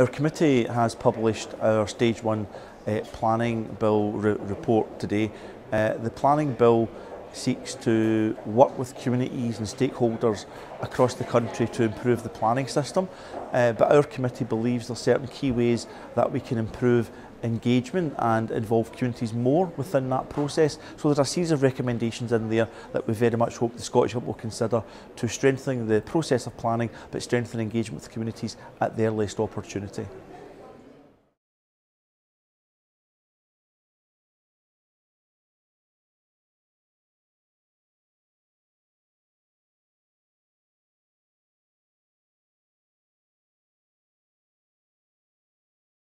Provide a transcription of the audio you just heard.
Our committee has published our Stage 1 Planning Bill report today. The Planning Bill seeks to work with communities and stakeholders across the country to improve the planning system, but our committee believes there are certain key ways that we can improve engagement and involve communities more within that process. So there's a series of recommendations in there that we very much hope the Scottish Government will consider to strengthening the process of planning, but strengthening engagement with communities at the earliest opportunity.